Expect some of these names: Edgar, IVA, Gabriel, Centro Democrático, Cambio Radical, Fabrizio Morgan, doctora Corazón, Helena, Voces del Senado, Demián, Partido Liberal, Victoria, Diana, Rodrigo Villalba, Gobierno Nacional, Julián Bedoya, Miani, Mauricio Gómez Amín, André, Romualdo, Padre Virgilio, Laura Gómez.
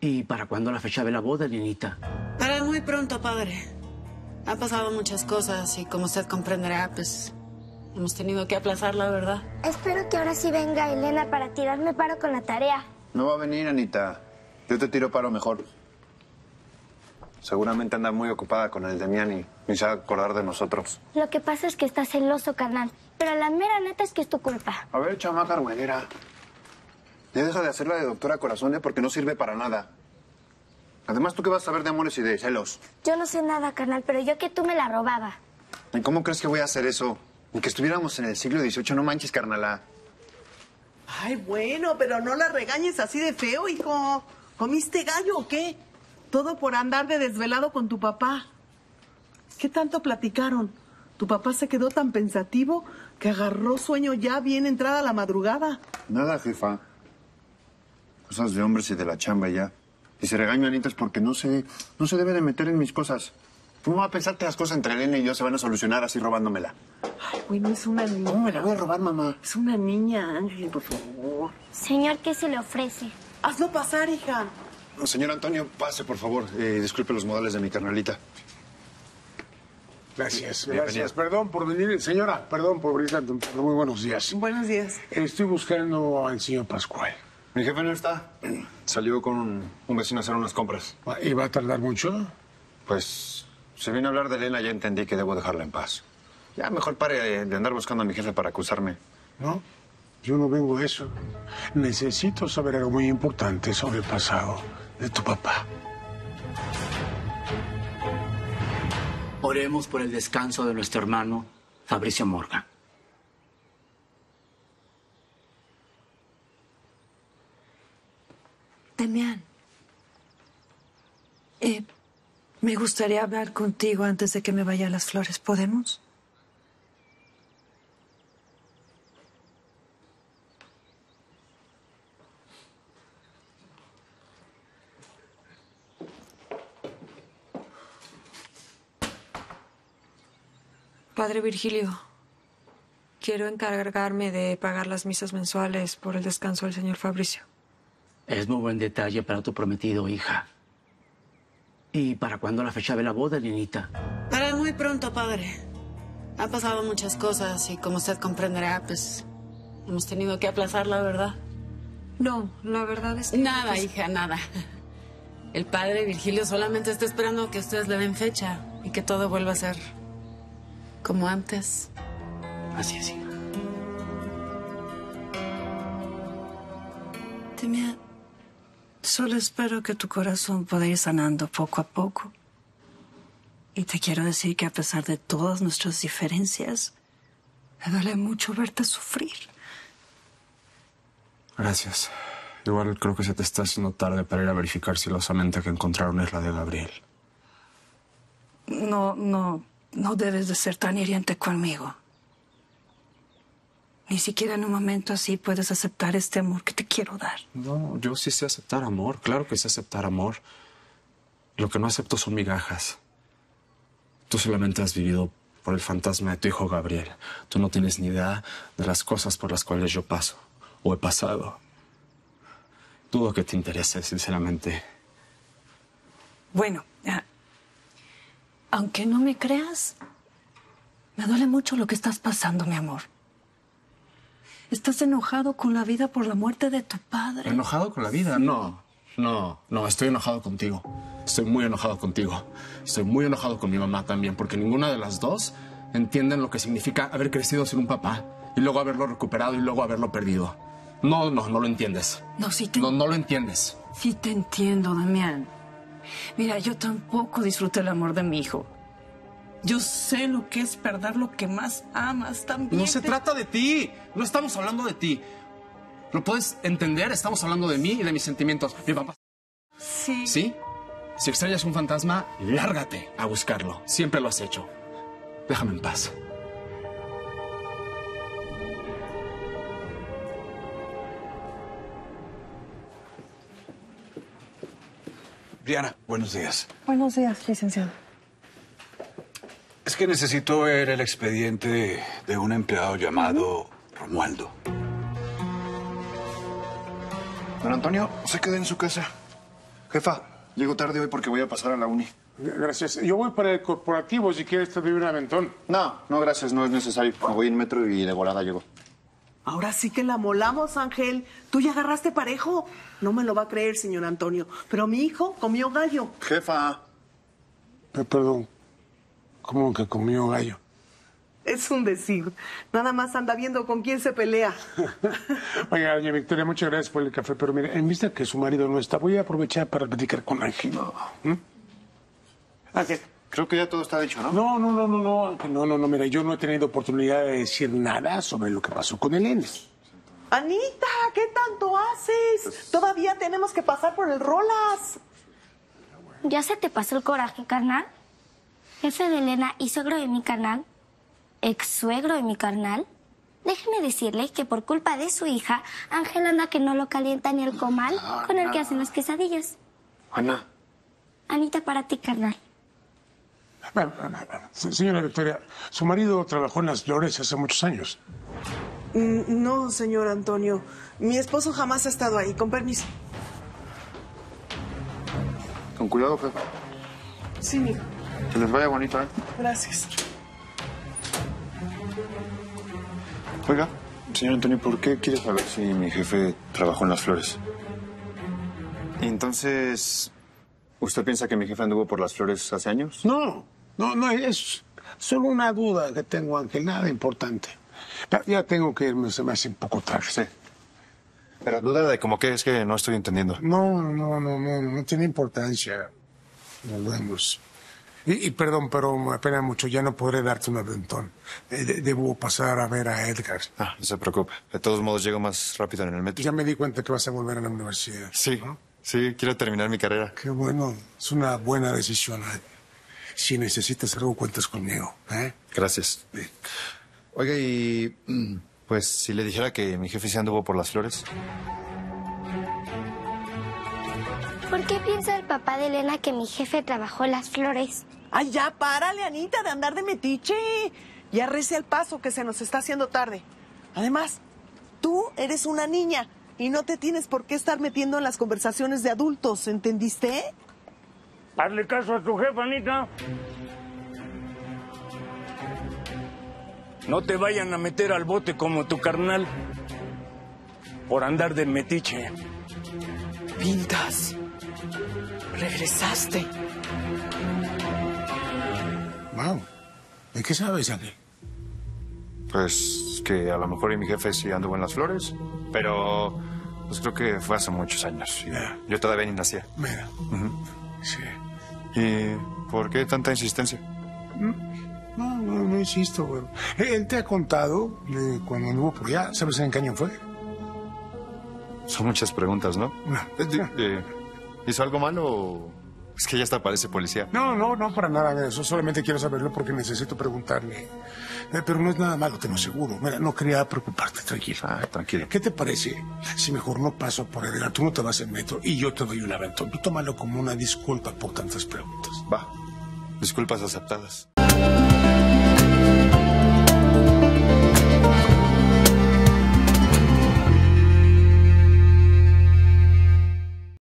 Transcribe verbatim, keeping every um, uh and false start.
¿Y para cuándo la fecha de la boda, Dianita? Para muy pronto, padre. Ha pasado muchas cosas y como usted comprenderá, pues hemos tenido que aplazar la verdad. Espero que ahora sí venga Helena para tirarme paro con la tarea. No va a venir, Anita. Yo te tiro paro mejor. Seguramente anda muy ocupada con el de Miani. Ni se va a acordar de nosotros. Lo que pasa es que estás celoso, carnal. Pero la mera neta es que es tu culpa. A ver, chamaca argüenera. Ya deja de hacerla de doctora Corazón, ¿eh? Porque no sirve para nada. Además, ¿tú qué vas a saber de amores y de celos? Yo no sé nada, carnal, pero yo que tú me la robaba. ¿Y cómo crees que voy a hacer eso? Ni que estuviéramos en el siglo dieciocho, no manches, carnala. Ay, bueno, pero no la regañes así de feo, hijo. ¿Comiste gallo o qué? Todo por andar de desvelado con tu papá. ¿Qué tanto platicaron? Tu papá se quedó tan pensativo que agarró sueño ya bien entrada la madrugada. Nada, jefa. Cosas de hombres y de la chamba ya. Y se regaño, Anita, es porque no se, no se debe de meter en mis cosas. ¿Cómo va a pensar que las cosas entre Elena y yo se van a solucionar así robándomela? Ay, güey, no es una niña. ¿Cómo me la voy a robar, mamá? Es una niña, Ángel, por favor. Señor, ¿qué se le ofrece? Hazlo pasar, hija. Señor Antonio, pase, por favor. Eh, disculpe los modales de mi carnalita. Gracias, Bienvenida. gracias. Perdón por venir, señora, perdón por venir tanto, pero muy buenos días. Buenos días. Estoy buscando al señor Pascual. Mi jefe no está. Salió con un, un vecino a hacer unas compras. ¿Y va a tardar mucho? Pues, si viene a hablar de Elena, ya entendí que debo dejarla en paz. Ya mejor pare de andar buscando a mi jefe para acusarme. ¿No? Yo no vengo a eso. Necesito saber algo muy importante sobre el pasado de tu papá. Oremos por el descanso de nuestro hermano Fabrizio Morgan. Demián, eh, me gustaría hablar contigo antes de que me vaya a las flores. ¿Podemos? Padre Virgilio, quiero encargarme de pagar las misas mensuales por el descanso del señor Fabrizio. Es muy buen detalle para tu prometido, hija. ¿Y para cuándo la fecha de la boda, Lenita? Para muy pronto, padre. Ha pasado muchas cosas y como usted comprenderá, pues hemos tenido que aplazar la verdad. No, la verdad es que... Nada, pues... hija, nada. El padre Virgilio solamente está esperando que ustedes le den fecha y que todo vuelva a ser... como antes. Así es, hija. Demián, solo espero que tu corazón pueda ir sanando poco a poco. Y te quiero decir que a pesar de todas nuestras diferencias, me duele mucho verte sufrir. Gracias. Igual creo que se te está haciendo tarde para ir a verificar si la osamenta que encontraron es la de Gabriel. No, no... No debes de ser tan hiriente conmigo. Ni siquiera en un momento así puedes aceptar este amor que te quiero dar. No, yo sí sé aceptar amor. Claro que sé aceptar amor. Lo que no acepto son migajas. Tú solamente has vivido por el fantasma de tu hijo Gabriel. Tú no tienes ni idea de las cosas por las cuales yo paso o he pasado. Dudo que te interese, sinceramente. Bueno, ya. Aunque no me creas, me duele mucho lo que estás pasando, mi amor. Estás enojado con la vida por la muerte de tu padre. ¿Enojado con la vida? Sí. No, no, no, estoy enojado contigo. Estoy muy enojado contigo. Estoy muy enojado con mi mamá también, porque ninguna de las dos entienden lo que significa haber crecido sin un papá y luego haberlo recuperado y luego haberlo perdido. No, no, no lo entiendes. No, sí te... No, no lo entiendes. Sí te entiendo, Demián. Mira, yo tampoco disfruté el amor de mi hijo. Yo sé lo que es perder lo que más amas también. No se trata de ti. No estamos hablando de ti. ¿Lo puedes entender? Estamos hablando de mí y de mis sentimientos. Mi papá... Sí. ¿Sí? Si extrañas un fantasma, lárgate a buscarlo. Siempre lo has hecho. Déjame en paz. Diana, buenos días. Buenos días, licenciado. Es que necesito ver el expediente de un empleado llamado Romualdo. Don Antonio, se queda en su casa. Jefa, llego tarde hoy porque voy a pasar a la uni. Gracias. Yo voy para el corporativo, si quieres te doy un aventón. No, no, gracias, no es necesario. Me voy en metro y de volada llego. Ahora sí que la molamos, Ángel. Tú ya agarraste parejo. No me lo va a creer, señor Antonio, pero mi hijo comió gallo. Jefa. Eh, perdón, ¿cómo que comió gallo? Es un decir. Nada más anda viendo con quién se pelea. Oiga, doña Victoria, muchas gracias por el café, pero mire, en vista que su marido no está, voy a aprovechar para platicar con Ángel. No. ¿Mm? Ángel, creo que ya todo está dicho, ¿no? No, no, no, no, no, no, no, no, mira, yo no he tenido oportunidad de decir nada sobre lo que pasó con Helena. Anita, ¿qué tanto haces? Pues... Todavía tenemos que pasar por el Rolas. ¿Ya se te pasó el coraje, carnal? Jefe de Helena y suegro de mi carnal, ex-suegro de mi carnal. Déjeme decirle que por culpa de su hija, Ángel anda que no lo calienta ni el comal con el que hacen las quesadillas. Ana. Anita, para ti, carnal. Bueno, bueno, bueno. Señora Victoria, su marido trabajó en las flores hace muchos años. Mm, no, señor Antonio. Mi esposo jamás ha estado ahí. Con permiso. Con cuidado, jefe. Sí, mijo. Que les vaya bonito, ¿eh? Gracias. Oiga, señor Antonio, ¿por qué quiere saber si mi jefe trabajó en las flores? Entonces... ¿Usted piensa que mi jefe anduvo por las flores hace años? No, no, no, es solo una duda que tengo, Ángel, nada importante. Pero ya tengo que irme, se me hace un poco tarde. Sí. Pero duda de como que es que no estoy entendiendo. No, no, no, no, no tiene importancia. Nos vemos. Y, y perdón, pero me apena mucho, ya no podré darte un aventón. De, de, debo pasar a ver a Edgar. Ah, no se preocupe. De todos modos, llego más rápido en el metro. Ya me di cuenta que vas a volver a la universidad. Sí. ¿No? Sí, quiero terminar mi carrera. Qué bueno. Es una buena decisión. Si necesitas algo, cuentas conmigo. ¿Eh? Gracias. Bien. Oiga, y... pues, si le dijera que mi jefe se anduvo por las flores. ¿Por qué piensa el papá de Helena que mi jefe trabajó en las flores? Ay, ya, párale, Anita, de andar de metiche. Ya rece el paso que se nos está haciendo tarde. Además, tú eres una niña. Y no te tienes por qué estar metiendo en las conversaciones de adultos, ¿entendiste? Hazle caso a tu jefa, Anita. No te vayan a meter al bote como tu carnal. Por andar de metiche. Pintas. Regresaste. Wow. ¿De qué sabes, André? Pues que a lo mejor mi jefe sí anduvo en las flores. Pero pues creo que fue hace muchos años. Mira. Yo todavía ni nacía. Mira. Uh-huh. Sí. ¿Y por qué tanta insistencia? No, no, no insisto, güey. Él te ha contado de cuando anduvo por allá. ¿Sabes en qué año fue? Son muchas preguntas, ¿no? No. Eh, ¿Hizo algo malo o...? Es que ya hasta parece policía. No, no, no, para nada de eso. Solamente quiero saberlo porque necesito preguntarle. Eh, pero no es nada malo, te lo aseguro. Mira, no quería preocuparte, tranquilo. Ah, tranquilo. ¿Qué te parece si mejor no paso por Edgar? Tú no te vas en metro y yo te doy un aventón. Tú tómalo como una disculpa por tantas preguntas. Va. Disculpas aceptadas.